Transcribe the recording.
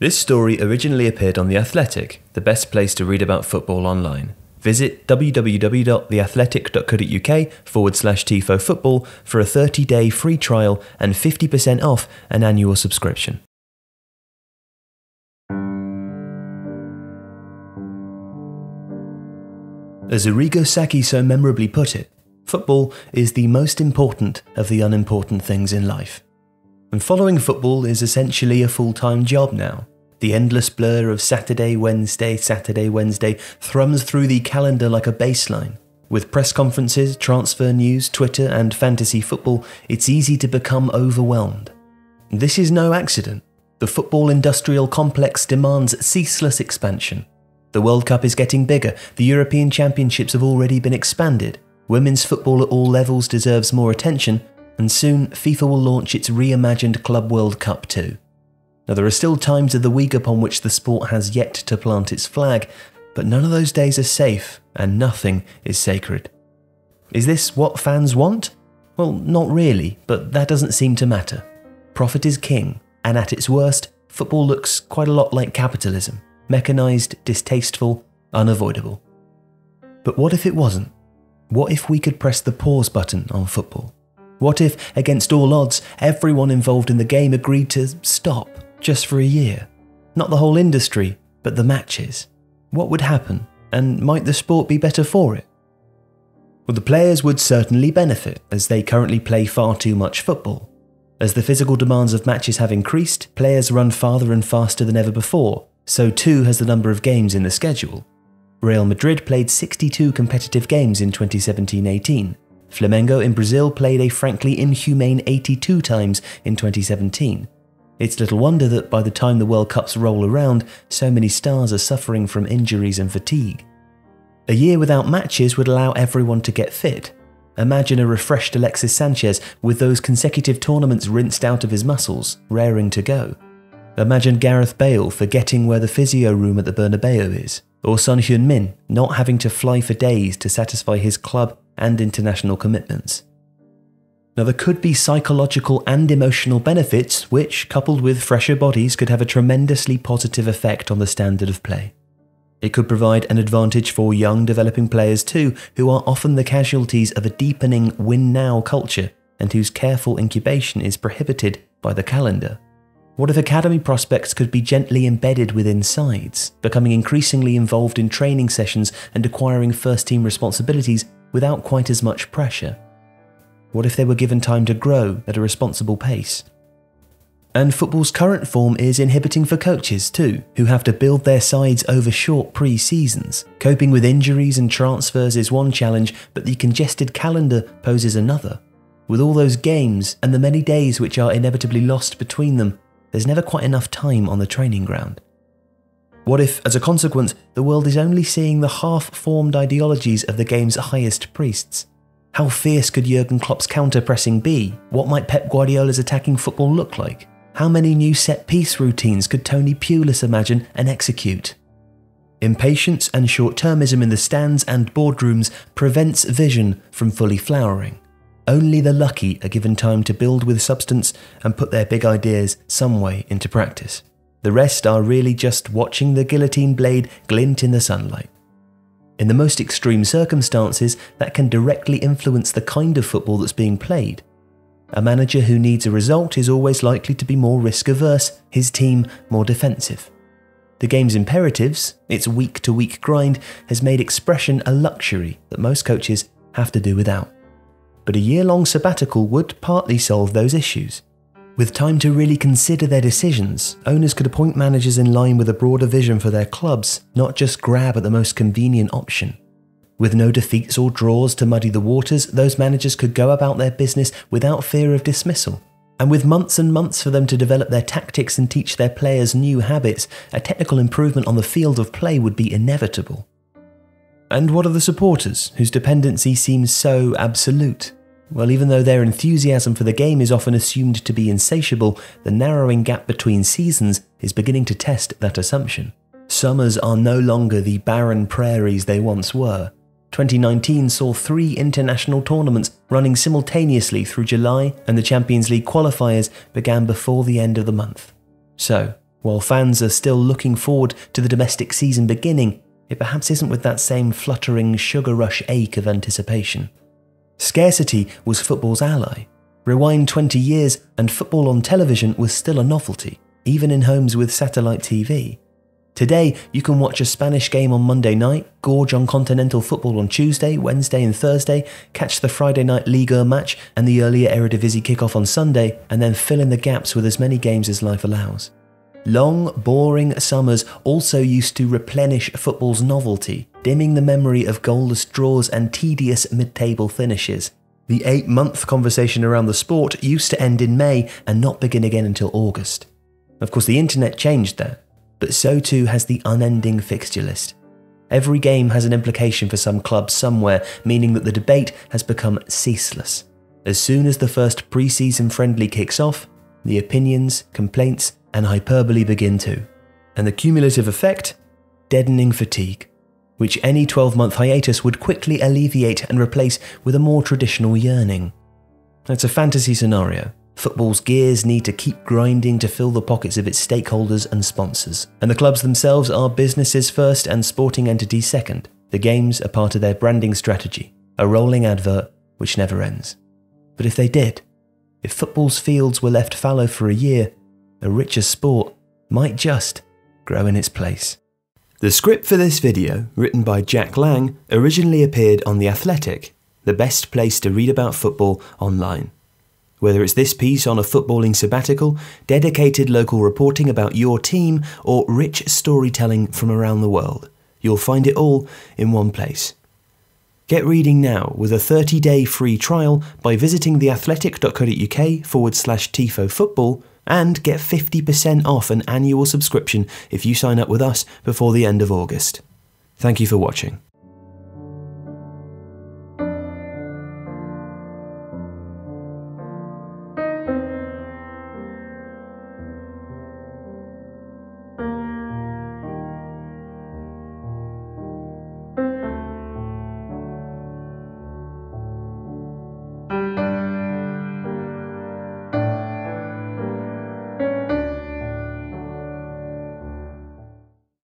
This story originally appeared on The Athletic, the best place to read about football online. Visit www.theathletic.co.uk/Tifo Football for a 30-day free trial and 50% off an annual subscription. As Arrigo Sacchi so memorably put it, football is the most important of the unimportant things in life. And following football is essentially a full-time job now. The endless blur of Saturday, Wednesday thrums through the calendar like a baseline. With press conferences, transfer news, Twitter and fantasy football, it's easy to become overwhelmed. This is no accident. The football industrial complex demands ceaseless expansion. The World Cup is getting bigger, the European Championships have already been expanded, women's football at all levels deserves more attention, and soon FIFA will launch its reimagined Club World Cup too. Now, there are still times of the week upon which the sport has yet to plant its flag, but none of those days are safe and nothing is sacred. Is this what fans want? Well, not really, but that doesn't seem to matter. Profit is king, and at its worst, football looks quite a lot like capitalism. Mechanised, distasteful, unavoidable. But what if it wasn't? What if we could press the pause button on football? What if, against all odds, everyone involved in the game agreed to stop just for a year? Not the whole industry, but the matches. What would happen? And might the sport be better for it? Well, the players would certainly benefit, as they currently play far too much football. As the physical demands of matches have increased, players run farther and faster than ever before. So too has the number of games in the schedule. Real Madrid played 62 competitive games in 2017-18. Flamengo in Brazil played a frankly inhumane 82 times in 2017. It's little wonder that by the time the World Cups roll around, so many stars are suffering from injuries and fatigue. A year without matches would allow everyone to get fit. Imagine a refreshed Alexis Sanchez with those consecutive tournaments rinsed out of his muscles, raring to go. Imagine Gareth Bale forgetting where the physio room at the Bernabeu is, or Son Heung-min not having to fly for days to satisfy his club and international commitments. Now, there could be psychological and emotional benefits which, coupled with fresher bodies, could have a tremendously positive effect on the standard of play. It could provide an advantage for young developing players too, who are often the casualties of a deepening win-now culture and whose careful incubation is prohibited by the calendar. What if academy prospects could be gently embedded within sides, becoming increasingly involved in training sessions and acquiring first-team responsibilities without quite as much pressure? What if they were given time to grow at a responsible pace? And football's current form is inhibiting for coaches too, who have to build their sides over short pre-seasons. Coping with injuries and transfers is one challenge, but the congested calendar poses another. With all those games and the many days which are inevitably lost between them, there's never quite enough time on the training ground. What if, as a consequence, the world is only seeing the half-formed ideologies of the game's highest priests? How fierce could Jurgen Klopp's counter-pressing be? What might Pep Guardiola's attacking football look like? How many new set-piece routines could Tony Pulis imagine and execute? Impatience and short-termism in the stands and boardrooms prevents vision from fully flowering. Only the lucky are given time to build with substance and put their big ideas some way into practice. The rest are really just watching the guillotine blade glint in the sunlight. In the most extreme circumstances, that can directly influence the kind of football that's being played. A manager who needs a result is always likely to be more risk-averse, his team more defensive. The game's imperatives, its week-to-week grind, has made expression a luxury that most coaches have to do without. But a year-long sabbatical would partly solve those issues. With time to really consider their decisions, owners could appoint managers in line with a broader vision for their clubs, not just grab at the most convenient option. With no defeats or draws to muddy the waters, those managers could go about their business without fear of dismissal. And with months and months for them to develop their tactics and teach their players new habits, a technical improvement on the field of play would be inevitable. And what of the supporters, whose dependency seems so absolute? Well, even though their enthusiasm for the game is often assumed to be insatiable, the narrowing gap between seasons is beginning to test that assumption. Summers are no longer the barren prairies they once were. 2019 saw 3 international tournaments running simultaneously through July, and the Champions League qualifiers began before the end of the month. So, While fans are still looking forward to the domestic season beginning, it perhaps isn't with that same fluttering sugar rush ache of anticipation. Scarcity was football's ally. Rewind 20 years and football on television was still a novelty, even in homes with satellite TV. Today, you can watch a Spanish game on Monday night, gorge on continental football on Tuesday, Wednesday and Thursday, catch the Friday night Liga match and the earlier Eredivisie kickoff on Sunday, and then fill in the gaps with as many games as life allows. Long, boring summers also used to replenish football's novelty, dimming the memory of goalless draws and tedious mid-table finishes. The 8-month conversation around the sport used to end in May and not begin again until August. Of course, the internet changed that, but so too has the unending fixture list. Every game has an implication for some club somewhere, meaning that the debate has become ceaseless. As soon as the first pre-season friendly kicks off, the opinions, complaints, and hyperbole begin too. And the cumulative effect? Deadening fatigue, which any 12-month hiatus would quickly alleviate and replace with a more traditional yearning. That's a fantasy scenario. Football's gears need to keep grinding to fill the pockets of its stakeholders and sponsors. And the clubs themselves are businesses first and sporting entities second. The games are part of their branding strategy, a rolling advert which never ends. But if they did, if football's fields were left fallow for a year, a richer sport might just grow in its place. The script for this video, written by Jack Lang, originally appeared on The Athletic, the best place to read about football online. Whether it's this piece on a footballing sabbatical, dedicated local reporting about your team, or rich storytelling from around the world, you'll find it all in one place. Get reading now with a 30-day free trial by visiting theathletic.co.uk/Tifo Football, and get 50% off an annual subscription if you sign up with us before the end of August. Thank you for watching.